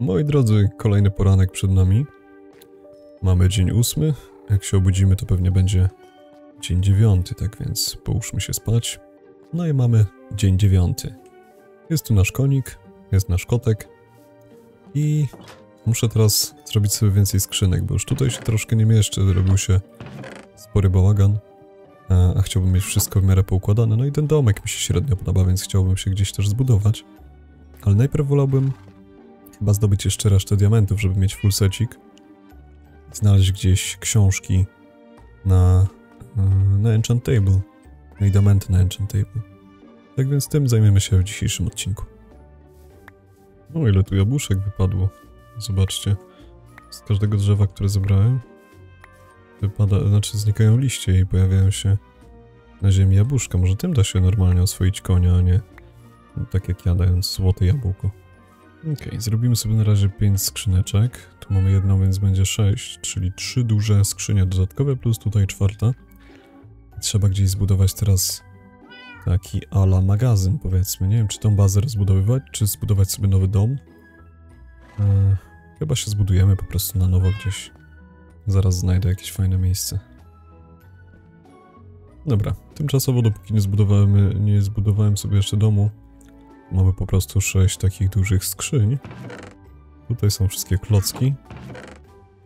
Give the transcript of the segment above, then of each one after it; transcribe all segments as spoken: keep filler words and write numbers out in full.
Moi drodzy, kolejny poranek przed nami. Mamy dzień ósmy. Jak się obudzimy, to pewnie będzie dzień dziewiąty, tak więc połóżmy się spać. No i mamy dzień dziewiąty. Jest tu nasz konik, jest nasz kotek. I muszę teraz zrobić sobie więcej skrzynek, bo już tutaj się troszkę nie mieszczę. Zrobił się spory bałagan, a chciałbym mieć wszystko w miarę poukładane. No i ten domek mi się średnio podoba, więc chciałbym się gdzieś też zbudować. Ale najpierw wolałbym chyba zdobyć jeszcze resztę diamentów, żeby mieć full secik. Znaleźć gdzieś książki na, na Enchant Table. No i diamenty na Enchant Table. Tak więc tym zajmiemy się w dzisiejszym odcinku. No ile tu jabłuszek wypadło. Zobaczcie. Z każdego drzewa, które zebrałem, wypada, znaczy znikają liście i pojawiają się na ziemi jabłuszka. Może tym da się normalnie oswoić konia, a nie no, tak jak ja, dając złote jabłko. Okej, okay, zrobimy sobie na razie pięć skrzyneczek. Tu mamy jedną, więc będzie sześć, czyli trzy duże skrzynie dodatkowe, plus tutaj czwarta. Trzeba gdzieś zbudować teraz taki ala magazyn, powiedzmy. Nie wiem, czy tą bazę rozbudowywać, czy zbudować sobie nowy dom. Eee, chyba się zbudujemy po prostu na nowo gdzieś. Zaraz znajdę jakieś fajne miejsce. Dobra, tymczasowo, dopóki nie zbudowałem, nie zbudowałem sobie jeszcze domu, mamy po prostu sześć takich dużych skrzyń. Tutaj są wszystkie klocki.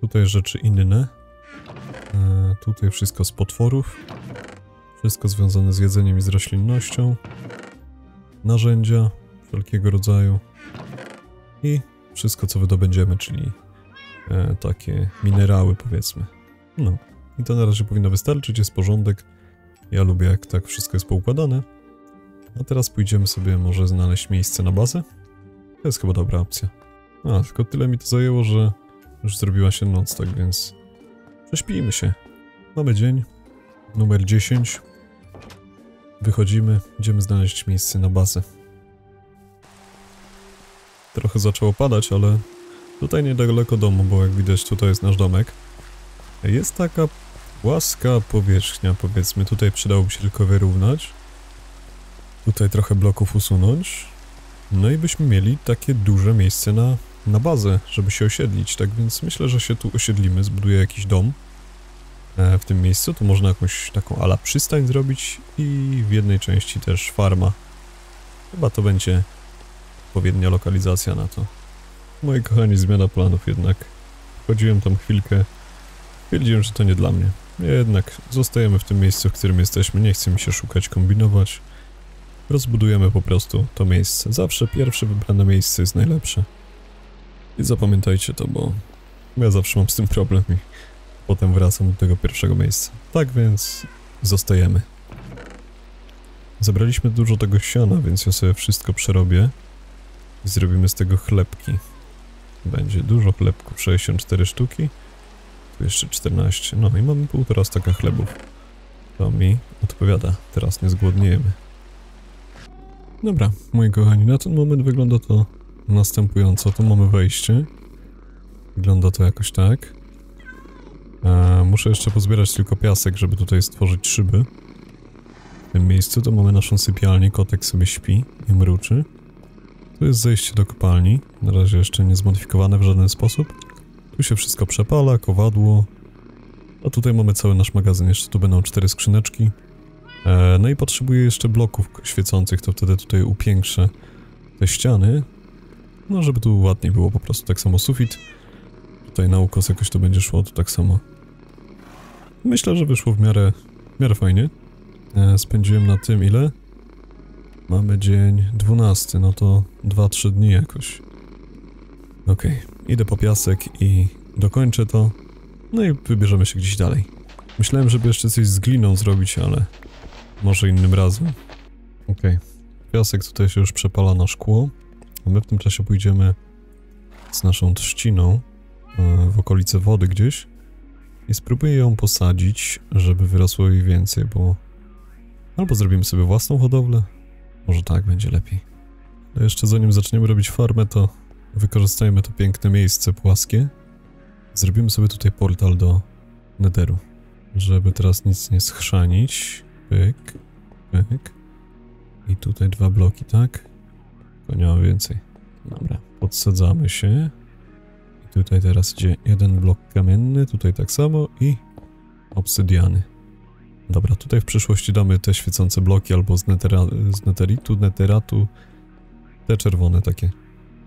Tutaj rzeczy inne. Eee, tutaj wszystko z potworów. Wszystko związane z jedzeniem i z roślinnością. Narzędzia wszelkiego rodzaju. I wszystko, co wydobędziemy, czyli e, takie minerały, powiedzmy. No. I to na razie powinno wystarczyć, jest porządek. Ja lubię, jak tak wszystko jest poukładane. A teraz pójdziemy sobie może znaleźć miejsce na bazę. To jest chyba dobra opcja. A, tylko tyle mi to zajęło, że już zrobiła się noc, tak więc prześpijmy się. Mamy dzień numer dziesięć. Wychodzimy, idziemy znaleźć miejsce na bazę. Trochę zaczęło padać, ale tutaj niedaleko domu, bo jak widać tutaj jest nasz domek. Jest taka płaska powierzchnia, powiedzmy. Tutaj przydałoby się tylko wyrównać. Tutaj trochę bloków usunąć. No i byśmy mieli takie duże miejsce na, na bazę, żeby się osiedlić. Tak więc myślę, że się tu osiedlimy, zbuduję jakiś dom w tym miejscu. Tu można jakąś taką ala przystań zrobić i w jednej części też farma. Chyba to będzie odpowiednia lokalizacja na to. Moi kochani, zmiana planów jednak. Chodziłem tam chwilkę, stwierdziłem, że to nie dla mnie. Jednak zostajemy w tym miejscu, w którym jesteśmy. Nie chcę mi się szukać, kombinować. Rozbudujemy po prostu to miejsce. Zawsze pierwsze wybrane miejsce jest najlepsze. I zapamiętajcie to, bo ja zawsze mam z tym problem i potem wracam do tego pierwszego miejsca. Tak więc zostajemy. Zabraliśmy dużo tego siana, więc ja sobie wszystko przerobię. I zrobimy z tego chlebki. Będzie dużo chlebków, sześćdziesiąt cztery sztuki. Tu jeszcze czternaście. No i mamy półtora staka chlebów. To mi odpowiada. Teraz nie zgłodniejemy. Dobra, moi kochani, na ten moment wygląda to następująco. Tu mamy wejście. Wygląda to jakoś tak. Eee, muszę jeszcze pozbierać tylko piasek, żeby tutaj stworzyć szyby. W tym miejscu to mamy naszą sypialnię. Kotek sobie śpi i mruczy. Tu jest zejście do kopalni. Na razie jeszcze nie zmodyfikowane w żaden sposób. Tu się wszystko przepala, kowadło. A tutaj mamy cały nasz magazyn. Jeszcze tu będą cztery skrzyneczki. No i potrzebuję jeszcze bloków świecących, to wtedy tutaj upiększę te ściany, no żeby tu ładniej było po prostu, tak samo sufit. Tutaj na ukos jakoś to będzie szło, to tak samo. Myślę, że wyszło w miarę, w miarę fajnie. Spędziłem na tym ile? Mamy dzień dwunasty, no to dwa trzy dni jakoś. Okej, okay. Idę po piasek i dokończę to, no i wybierzemy się gdzieś dalej. Myślałem, żeby jeszcze coś z gliną zrobić, ale... może innym razem. Okej. Okay. Piasek tutaj się już przepala na szkło. A my w tym czasie pójdziemy z naszą trzciną w okolice wody gdzieś i spróbuję ją posadzić, żeby wyrosło jej więcej, bo... albo zrobimy sobie własną hodowlę. Może tak będzie lepiej. Ale jeszcze zanim zaczniemy robić farmę, to wykorzystajmy to piękne miejsce płaskie. Zrobimy sobie tutaj portal do Netheru. Żeby teraz nic nie schrzanić. Pyk, pyk. I tutaj dwa bloki, tak? To nie ma więcej. Dobra, podsadzamy się. Tutaj teraz idzie jeden blok kamienny, tutaj tak samo i obsydiany. Dobra, tutaj w przyszłości damy te świecące bloki albo z, netera, z neteritu, neteratu, te czerwone takie,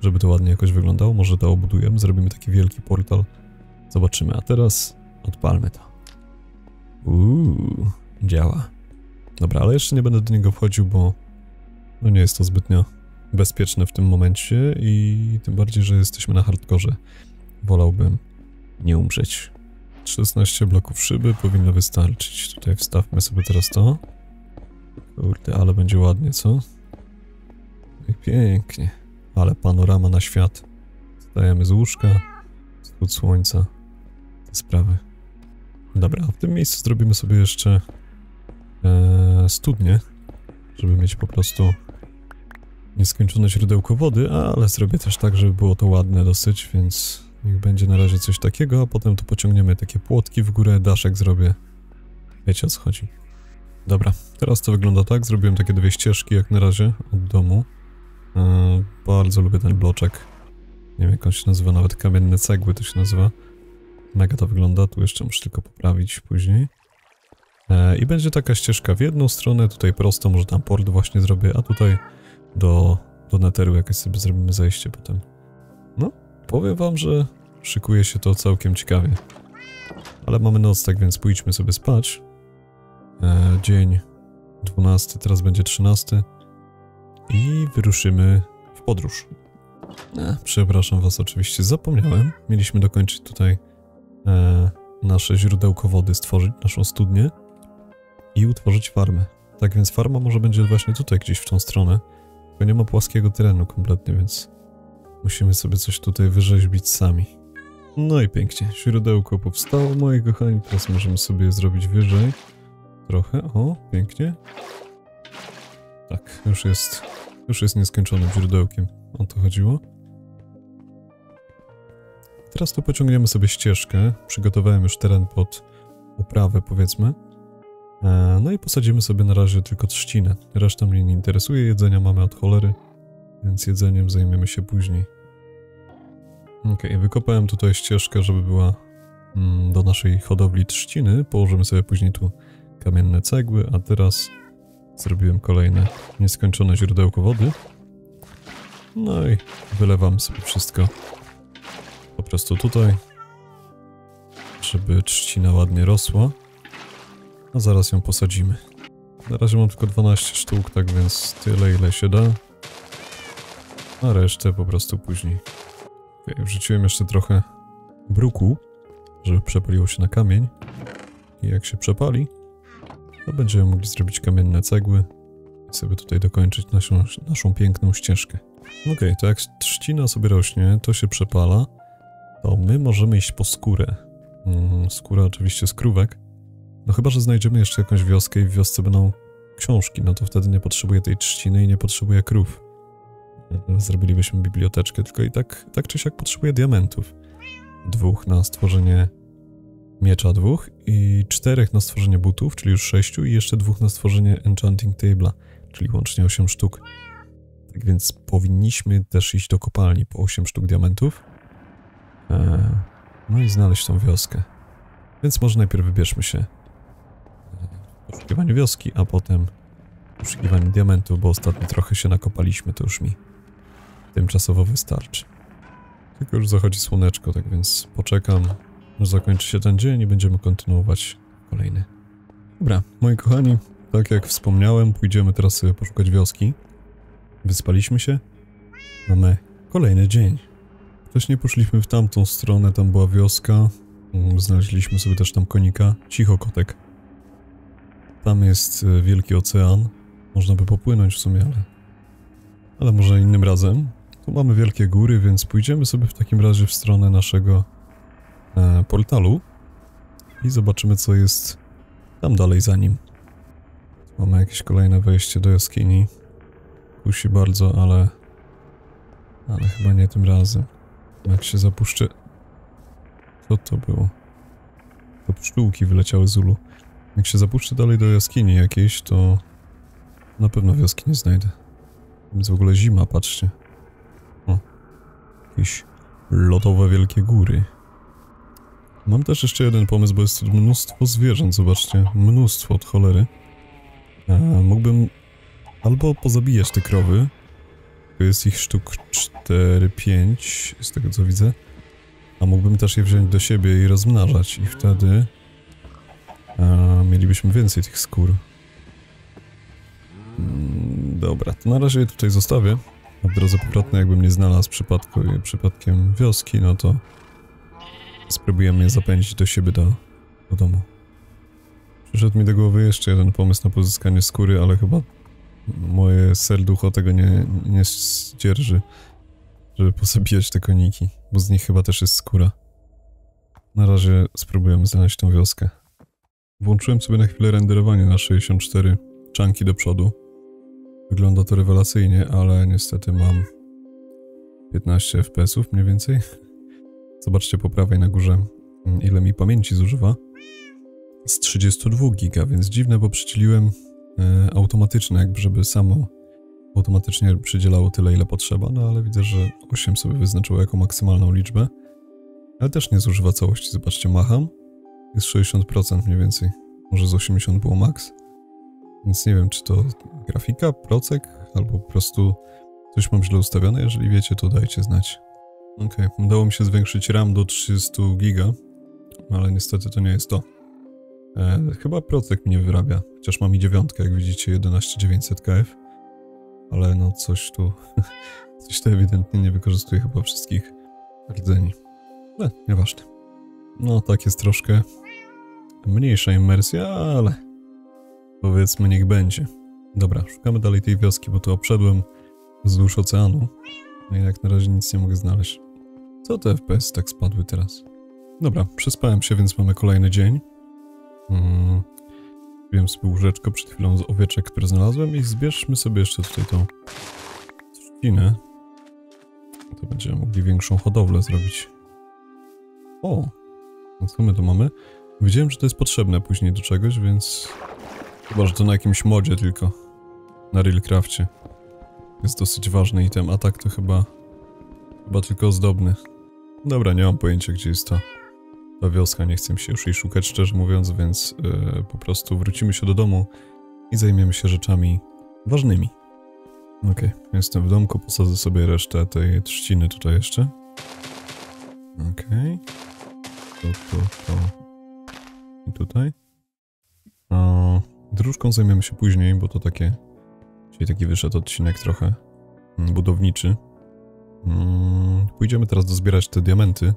żeby to ładnie jakoś wyglądało. Może to obudujemy, zrobimy taki wielki portal. Zobaczymy, a teraz odpalmy to. Uuu, działa. Dobra, ale jeszcze nie będę do niego wchodził, bo no nie jest to zbytnio bezpieczne w tym momencie i tym bardziej, że jesteśmy na hardkorze. Wolałbym nie umrzeć. szesnaście bloków szyby powinno wystarczyć. Tutaj wstawmy sobie teraz to. Kurde, ale będzie ładnie, co? I pięknie. Ale panorama na świat. Stajemy z łóżka, wschód słońca, te sprawy. Dobra, a w tym miejscu zrobimy sobie jeszcze e, studnię, żeby mieć po prostu nieskończone źródełko wody, ale zrobię też tak, żeby było to ładne dosyć, więc niech będzie na razie coś takiego, a potem tu pociągniemy takie płotki w górę, daszek zrobię. Wiecie, o co chodzi. Dobra, teraz to wygląda tak, zrobiłem takie dwie ścieżki jak na razie od domu. Yy, bardzo lubię ten bloczek. Nie wiem, jak on się nazywa, nawet kamienne cegły to się nazywa. Mega to wygląda, tu jeszcze muszę tylko poprawić później. Yy, I będzie taka ścieżka w jedną stronę, tutaj prosto, może tam port właśnie zrobię, a tutaj do, do netheru jakieś sobie zrobimy zejście potem. No, powiem wam, że szykuje się to całkiem ciekawie. Ale mamy noc, tak więc pójdźmy sobie spać. E, dzień dwunasty, teraz będzie trzynasty. I wyruszymy w podróż. E, przepraszam was, oczywiście zapomniałem. Mieliśmy dokończyć tutaj e, nasze źródełko wody, stworzyć naszą studnię i utworzyć farmę. Tak więc farma może będzie właśnie tutaj gdzieś w tą stronę. Bo nie ma płaskiego terenu kompletnie, więc musimy sobie coś tutaj wyrzeźbić sami. No i pięknie, źródełko powstało, moi kochani, teraz możemy sobie je zrobić wyżej. Trochę, o, pięknie. Tak, już jest, już jest nieskończonym źródełkiem, o to chodziło. Teraz tu pociągniemy sobie ścieżkę, przygotowałem już teren pod uprawę, powiedzmy. No i posadzimy sobie na razie tylko trzcinę. Reszta mnie nie interesuje, jedzenia mamy od cholery, więc jedzeniem zajmiemy się później. Ok, wykopałem tutaj ścieżkę, żeby była mm, do naszej hodowli trzciny. Położymy sobie później tu kamienne cegły, a teraz zrobiłem kolejne nieskończone źródełko wody. No i wylewam sobie wszystko po prostu tutaj, żeby trzcina ładnie rosła. A zaraz ją posadzimy. Na razie mam tylko dwanaście sztuk, tak więc tyle, ile się da. A resztę po prostu później. Okay, wrzuciłem jeszcze trochę bruku, żeby przepaliło się na kamień. I jak się przepali, to będziemy mogli zrobić kamienne cegły i sobie tutaj dokończyć naszą, naszą piękną ścieżkę. Okej, okay, to jak trzcina sobie rośnie, to się przepala, to my możemy iść po skórę. Mm, skóra oczywiście z krówek. No chyba, że znajdziemy jeszcze jakąś wioskę i w wiosce będą książki, no to wtedy nie potrzebuję tej trzciny i nie potrzebuję krów. Zrobilibyśmy biblioteczkę, tylko i tak, tak czy siak potrzebuję diamentów. Dwóch na stworzenie miecza dwóch i czterech na stworzenie butów, czyli już sześciu i jeszcze dwóch na stworzenie enchanting table'a, czyli łącznie osiem sztuk. Tak więc powinniśmy też iść do kopalni po osiem sztuk diamentów. Eee, no i znaleźć tą wioskę. Więc może najpierw wybierzmy się w poszukiwaniu wioski, a potem w poszukiwaniu diamentów, bo ostatnio trochę się nakopaliśmy, to już mi tymczasowo wystarczy. Tylko już zachodzi słoneczko, tak więc poczekam, aż zakończy się ten dzień i będziemy kontynuować kolejny. Dobra, moi kochani, tak jak wspomniałem, pójdziemy teraz sobie poszukać wioski. Wyspaliśmy się, mamy kolejny dzień. Wcześniej poszliśmy w tamtą stronę, tam była wioska. Znaleźliśmy sobie też tam konika, cichokotek. Tam jest wielki ocean. Można by popłynąć w sumie, ale... Ale może innym razem. Tu mamy wielkie góry, więc pójdziemy sobie w takim razie w stronę naszego e, portalu i zobaczymy, co jest tam dalej za nim. Tu mamy jakieś kolejne wejście do jaskini. Kusi bardzo, ale... Ale chyba nie tym razem. Jak się zapuszczę... Co to było? To pszczółki wyleciały z ulu. Jak się zapuszczę dalej do jaskini jakiejś, to na pewno wioski nie znajdę. Jest w ogóle zima, patrzcie. O, jakiś Lodowe wielkie góry. Mam też jeszcze jeden pomysł, bo jest mnóstwo zwierząt, zobaczcie. Mnóstwo od cholery. E, mógłbym albo pozabijać te krowy. To jest ich sztuk cztery pięć, z tego co widzę. A mógłbym też je wziąć do siebie i rozmnażać. I wtedy e, mielibyśmy więcej tych skór. Dobra, to na razie je tutaj zostawię. A w drodze powrotnej, jakbym nie znalazł przypadku, przypadkiem wioski, no to spróbujemy je zapędzić do siebie, do, do domu. Przyszedł mi do głowy jeszcze jeden pomysł na pozyskanie skóry, ale chyba moje serducho tego nie, nie zdzierży, żeby pozabijać te koniki, bo z nich chyba też jest skóra. Na razie spróbujemy znaleźć tą wioskę. Włączyłem sobie na chwilę renderowanie na sześćdziesiąt cztery czanki do przodu. Wygląda to rewelacyjnie, ale niestety mam piętnaście F P S-ów mniej więcej. Zobaczcie po prawej na górze, ile mi pamięci zużywa. Z trzydziestu dwóch giga, więc dziwne, bo przydzieliłem e, automatycznie, jakby żeby samo automatycznie przydzielało tyle, ile potrzeba. No ale widzę, że osiem sobie wyznaczyło jako maksymalną liczbę. Ale też nie zużywa całości, zobaczcie, macham. Jest sześćdziesiąt procent mniej więcej, może z osiemdziesiąt procent było maks. Więc nie wiem, czy to grafika, procek, albo po prostu coś mam źle ustawione. Jeżeli wiecie, to dajcie znać. Ok, udało mi się zwiększyć RAM do trzydziestu giga, ale niestety to nie jest to. E, chyba procek mnie wyrabia, chociaż mam i dziewiątkę, jak widzicie, jedenaście dziewięćset K F. Ale no coś tu, coś tu ewidentnie nie wykorzystuje chyba wszystkich rdzeni. Ale nieważne. No tak jest troszkę mniejsza immersja, ale... Powiedzmy, niech będzie. Dobra, szukamy dalej tej wioski, bo to obszedłem wzdłuż oceanu. No i jak na razie nic nie mogę znaleźć. Co te F P S tak spadły teraz? Dobra, przespałem się, więc mamy kolejny dzień. Hmm. Wiem sobie łóżeczko przed chwilą z owieczek, które znalazłem i zbierzmy sobie jeszcze tutaj tą trzcinę. To będziemy mogli większą hodowlę zrobić. O! Co my tu mamy? Widziałem, że to jest potrzebne później do czegoś, więc... Chyba, że to na jakimś modzie tylko. Na Realcrafcie. Jest dosyć ważny item, a tak to chyba... Chyba tylko ozdobny. Dobra, nie mam pojęcia, gdzie jest ta... Ta wioska, nie chcę mi się już jej szukać, szczerze mówiąc, więc... Yy, po prostu wrócimy się do domu i zajmiemy się rzeczami ważnymi. Okej, okay, jestem w domku, posadzę sobie resztę tej trzciny tutaj jeszcze. Okej. Okay. To, to, to... I tutaj. O... Dróżką zajmiemy się później, bo to takie... Dzisiaj taki wyszedł odcinek trochę budowniczy. Pójdziemy teraz dozbierać te diamenty,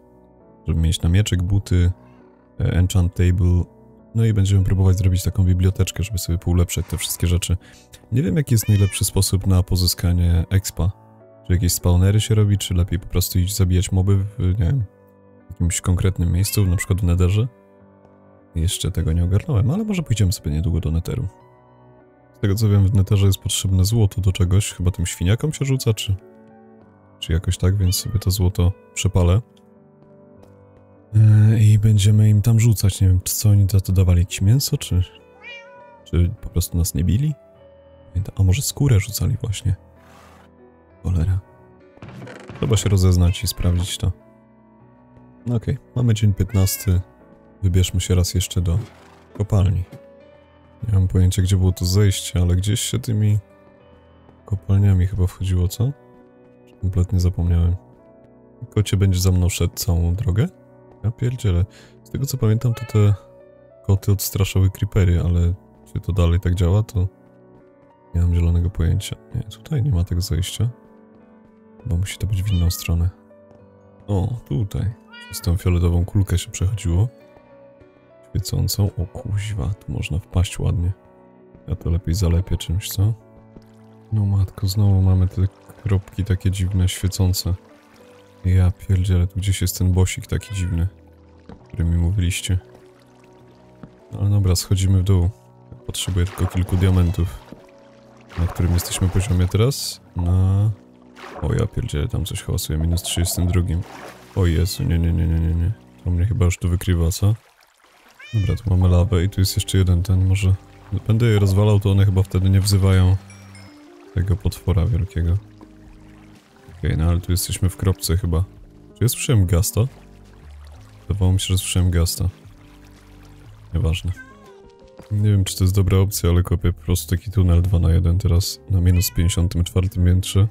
żeby mieć na mieczek, buty, enchant table. No i będziemy próbować zrobić taką biblioteczkę, żeby sobie poulepszać te wszystkie rzeczy. Nie wiem, jaki jest najlepszy sposób na pozyskanie expa. Czy jakieś spawnery się robi, czy lepiej po prostu iść zabijać moby w, nie wiem, jakimś konkretnym miejscu, na przykład w Netherze. Jeszcze tego nie ogarnąłem, ale może pójdziemy sobie niedługo do Netheru. Z tego co wiem, w Netherze jest potrzebne złoto do czegoś. Chyba tym świniakom się rzuca, czy... Czy jakoś tak, więc sobie to złoto przepalę. Yy, I będziemy im tam rzucać. Nie wiem, czy co oni za to dawali, jakieś mięso, czy... Czy po prostu nas nie bili? A może skórę rzucali właśnie? Cholera. Trzeba się rozeznać i sprawdzić to. No okej, okay. Mamy dzień piętnasty. Wybierzmy się raz jeszcze do kopalni. Nie mam pojęcia, gdzie było to zejście, ale gdzieś się tymi kopalniami chyba wchodziło, co? Kompletnie zapomniałem. Kocie będzie za mną szedł całą drogę? Ja pierdzielę. Z tego co pamiętam, to te koty odstraszały creepery, ale czy to dalej tak działa, to nie mam zielonego pojęcia. Nie, tutaj nie ma tego zejścia. Bo musi to być w inną stronę. O, tutaj. Przez tą fioletową kulkę się przechodziło. Świecącą. O kuźwa, tu można wpaść ładnie. Ja to lepiej zalepię czymś, co? No matko, znowu mamy te kropki takie dziwne, świecące. Ja pierdzielę, tu gdzieś jest ten bosik taki dziwny, o którym mi mówiliście. Ale dobra, schodzimy w dół. Potrzebuję tylko kilku diamentów. Na którym jesteśmy poziomie teraz? Na... O ja pierdzielę, tam coś hałasuje, minus trzydzieści dwa. O Jezu, nie, nie, nie, nie, nie, nie. To mnie chyba już tu wykrywa, co? Dobra, tu mamy lawę i tu jest jeszcze jeden ten, może... Będę je rozwalał, to one chyba wtedy nie wzywają tego potwora wielkiego. Okej, okay, no ale tu jesteśmy w kropce chyba. Czy Tu jest Przymgasta. Wydawało mi się, że jest Przymgasta. Nieważne. Nie wiem, czy to jest dobra opcja, ale kopię po prostu taki tunel dwa na jeden teraz na minus pięćdziesiątym czwartym piętrze.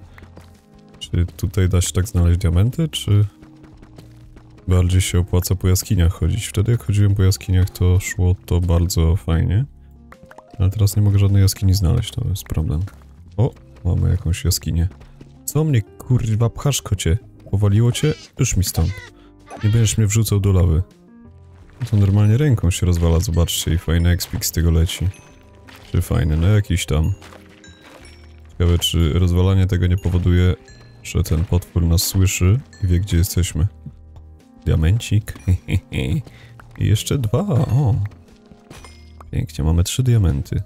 Czy tutaj da się tak znaleźć diamenty, czy bardziej się opłaca po jaskiniach chodzić? Wtedy jak chodziłem po jaskiniach, to szło to bardzo fajnie. Ale teraz nie mogę żadnej jaskini znaleźć, to jest problem. O, mamy jakąś jaskinię. Co mnie, kurwa, pchasz, kocie? Powaliło cię? Już mi stąd. Nie będziesz mnie wrzucał do lawy. To normalnie ręką się rozwala, zobaczcie, i fajny expik z tego leci. Czy fajny, no jakiś tam. Ciekawe, czy rozwalanie tego nie powoduje, że ten potwór nas słyszy i wie, gdzie jesteśmy. Diamencik. I jeszcze dwa, o. Pięknie, mamy trzy diamenty.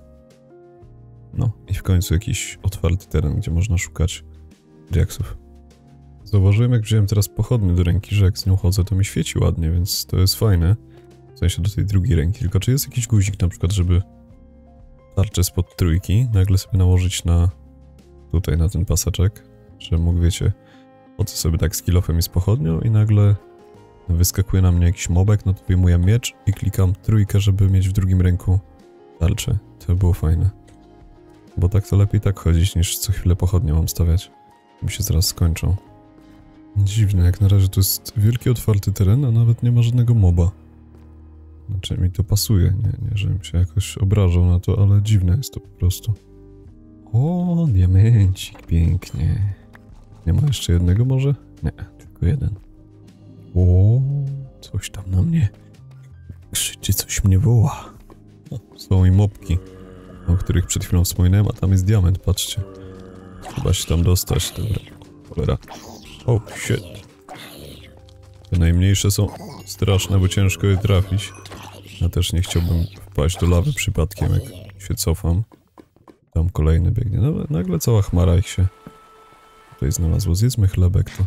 No, i w końcu jakiś otwarty teren, gdzie można szukać diaksów. Zauważyłem, jak wziąłem teraz pochodny do ręki, że jak z nią chodzę, to mi świeci ładnie, więc to jest fajne. W sensie do tej drugiej ręki. Tylko czy jest jakiś guzik na przykład, żeby tarczę spod trójki nagle sobie nałożyć na tutaj, na ten paseczek, że mógł, wiecie, chodzę sobie tak z kilofem i z pochodnią i nagle wyskakuje na mnie jakiś mobek, no to wyjmuję miecz i klikam trójkę, żeby mieć w drugim ręku tarczę. To było fajne. Bo tak to lepiej tak chodzić, niż co chwilę pochodnią mam stawiać. Mi się zaraz skończą. Dziwne, jak na razie to jest wielki otwarty teren, a nawet nie ma żadnego moba. Znaczy mi to pasuje, nie, nie żebym się jakoś obrażał na to, ale dziwne jest to po prostu. O, diamencik, pięknie. Nie ma jeszcze jednego może? Nie, tylko jeden. O, coś tam na mnie krzyczy, coś mnie woła. O, są i mopki, o których przed chwilą wspominałem, a tam jest diament, patrzcie. Trzeba się tam dostać, dobra. Cholera. Oh shit. Te najmniejsze są straszne, bo ciężko je trafić. Ja też nie chciałbym wpaść do lawy przypadkiem, jak się cofam. Tam kolejny biegnie. No, nagle cała chmara ich się tutaj znalazło. Zjedzmy chlebek, to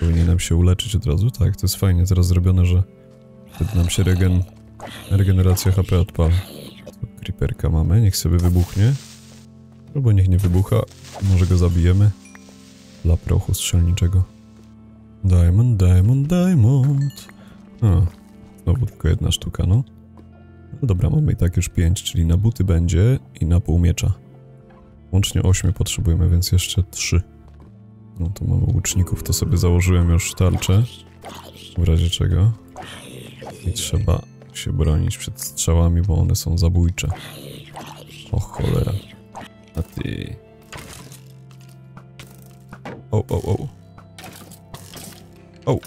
powinienem się uleczyć od razu. Tak, to jest fajnie teraz zrobione, że wtedy nam się regen... regeneracja H P odpala. Creeperka mamy, niech sobie wybuchnie. Albo niech nie wybucha, może go zabijemy. Dla prochu strzelniczego. Diamond, diamond, diamond. A, znowu tylko jedna sztuka, no. No dobra, mamy i tak już pięć, czyli na buty będzie i na pół miecza. Łącznie ośmiu potrzebujemy, więc jeszcze trzy. No to mamy łuczników, to sobie założyłem już tarczę. W razie czego. I trzeba się bronić przed strzałami, bo one są zabójcze. O cholera. A ty... O, o, o. O.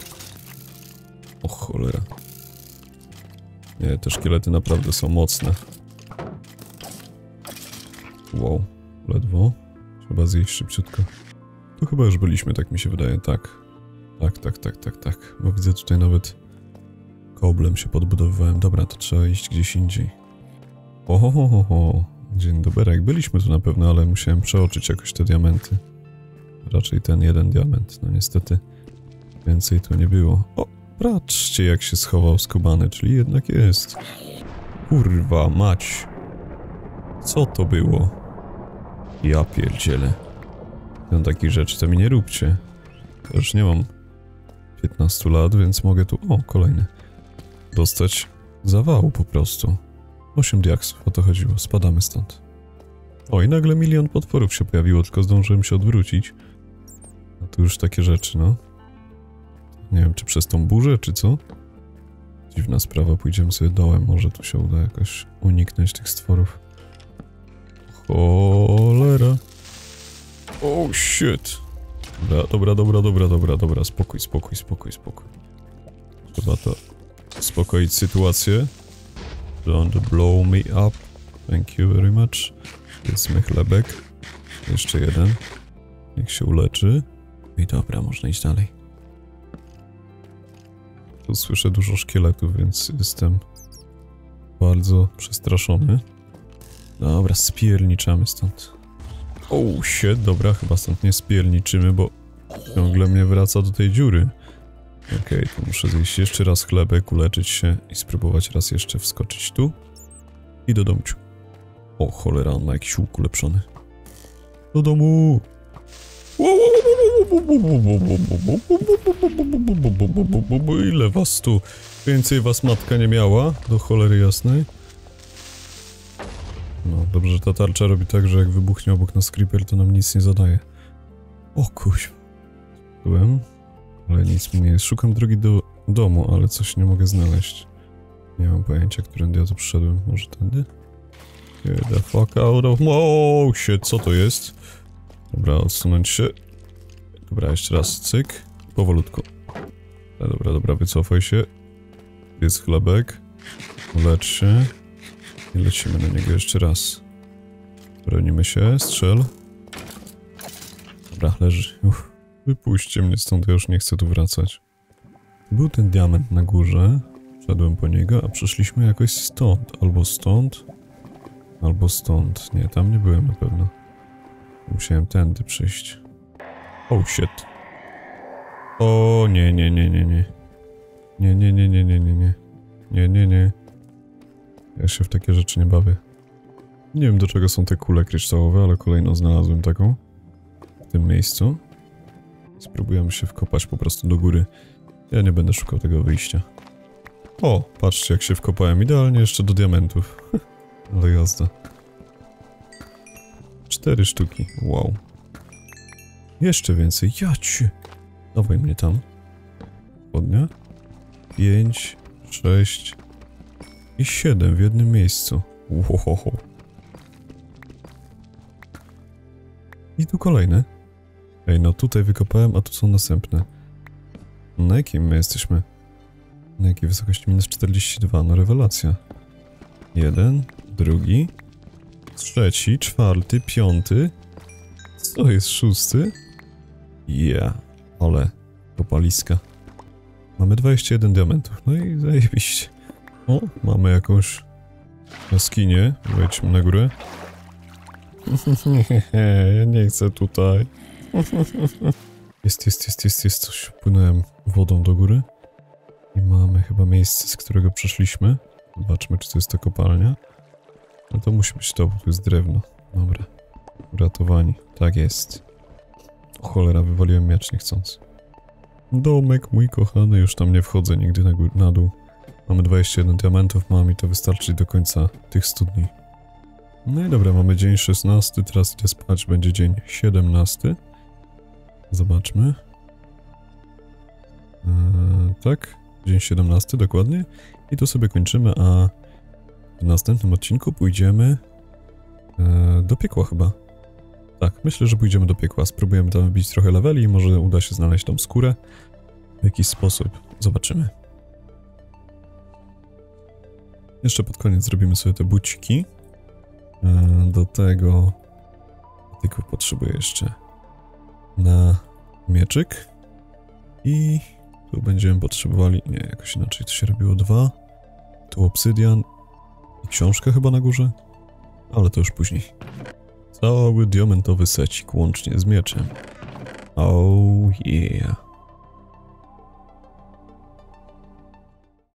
O cholera. Nie, te szkielety naprawdę są mocne. Wow, ledwo. Trzeba zjeść szybciutko. Tu chyba już byliśmy, tak mi się wydaje, tak. Tak, tak, tak, tak, tak. Bo widzę tutaj nawet koblem się podbudowywałem. Dobra, to trzeba iść gdzieś indziej. Ohohoho. Dzień dobry, jak byliśmy tu na pewno, ale musiałem przeoczyć jakoś te diamenty. Raczej ten jeden diament, no niestety więcej tu nie było. O, patrzcie jak się schował skubany, czyli jednak jest. Kurwa mać. Co to było? Ja pierdzielę. No takich rzeczy to mi nie róbcie. Już nie mam piętnastu lat, więc mogę tu, o kolejny, dostać zawału po prostu. osiem diaksów, o to chodziło, spadamy stąd. O i nagle milion potworów się pojawiło, tylko zdążyłem się odwrócić. A tu już takie rzeczy, no. Nie wiem, czy przez tą burzę, czy co? Dziwna sprawa, pójdziemy sobie dołem, może tu się uda jakoś uniknąć tych stworów. Cholera. Oh shit. Dobra, dobra, dobra, dobra, dobra, dobra, spokój, spokój, spokój, spokój. Trzeba to uspokoić sytuację. Don't blow me up. Thank you very much. Jedzmy chlebek. Jeszcze jeden. Niech się uleczy. I dobra, można iść dalej. Tu słyszę dużo szkieletów, więc jestem bardzo przestraszony. Dobra, spierniczamy stąd. O, się, dobra, chyba stąd nie spierniczymy, bo ciągle mnie wraca do tej dziury. Okej, okay, to muszę zjeść jeszcze raz chlebek, uleczyć się i spróbować raz jeszcze wskoczyć tu. I do domciu. O cholera, on ma jakiś łuk ulepszony. Do domu! Wow, wow, wow, wow, Ile was tu? Więcej was matka nie miała, do cholery jasnej. No, dobrze, że ta tarcza robi tak, że jak wybuchnie obok nas creeper, to nam nic nie zadaje. O kuś. Byłem, ale nic mi nie jest. Szukam drogi do domu, ale coś nie mogę znaleźć. Nie mam pojęcia, którędy ja tu przyszedłem. Może tędy? Get the fuck out of... Oh shit, co to jest? Dobra, odsunąć się. Dobra, jeszcze raz, cyk. Powolutku. Dobra, dobra, wycofaj się. Jest chlebek. Lecz się. I lecimy na niego jeszcze raz. Bronimy się, strzel. Dobra, leży. Uff. Wypuśćcie mnie stąd, ja już nie chcę tu wracać. Był ten diament na górze. Szedłem po niego, a przyszliśmy jakoś stąd. Albo stąd, albo stąd. Nie, tam nie byłem na pewno. Musiałem tędy przyjść. Oh shit. O nie, nie, nie, nie, nie. Nie, nie, nie, nie, nie, nie, nie. Nie, nie, nie. Ja się w takie rzeczy nie bawię. Nie wiem, do czego są te kule kryształowe, ale kolejną znalazłem taką. W tym miejscu. Spróbujemy się wkopać po prostu do góry. Ja nie będę szukał tego wyjścia. O, patrzcie jak się wkopałem. Idealnie jeszcze do diamentów. Ale jazda. Cztery sztuki. Wow. Jeszcze więcej. Jacie. Dawaj mnie tam. Spodnia. Pięć, sześć i siedem w jednym miejscu. Wow. I tu kolejne. Ej, no tutaj wykopałem, a tu są następne. Na jakim my jesteśmy? Na jakiej wysokości? Minus czterdzieści dwa, no rewelacja. Jeden, drugi, trzeci, czwarty, piąty. Co jest szósty? Yeah, ale kopaliska. Mamy dwadzieścia jeden diamentów, no i zajebiście. O, mamy jakąś jaskinię. Wejdźmy na górę. Ja nie chcę tutaj. Jest, jest, jest, jest, jest coś. Płynąłem wodą do góry. I mamy chyba miejsce, z którego przeszliśmy. Zobaczmy, czy to jest ta kopalnia. No to musi być to, bo tu jest drewno. Dobra. Uratowani. Tak jest. O cholera, wywaliłem miecz niechcąc. Domek mój kochany, już tam nie wchodzę nigdy na, gó na dół. Mamy dwadzieścia jeden diamentów, mam i to wystarczy do końca tych stu dni. No i dobra, mamy dzień szesnasty, teraz idę spać, będzie dzień siedemnasty. Zobaczmy. Eee, tak, dzień siedemnasty dokładnie. I tu sobie kończymy, a w następnym odcinku pójdziemy eee, do piekła chyba. Tak, myślę, że pójdziemy do piekła. Spróbujemy tam wbić trochę leveli i może uda się znaleźć tą skórę w jakiś sposób. Zobaczymy. Jeszcze pod koniec zrobimy sobie te buciki. Eee, do tego... Tylko potrzebuję jeszcze... na mieczyk i tu będziemy potrzebowali, nie, jakoś inaczej to się robiło, dwa, tu obsydian i książkę chyba na górze, ale to już później. Cały diamentowy secik łącznie z mieczem. Oh yeah.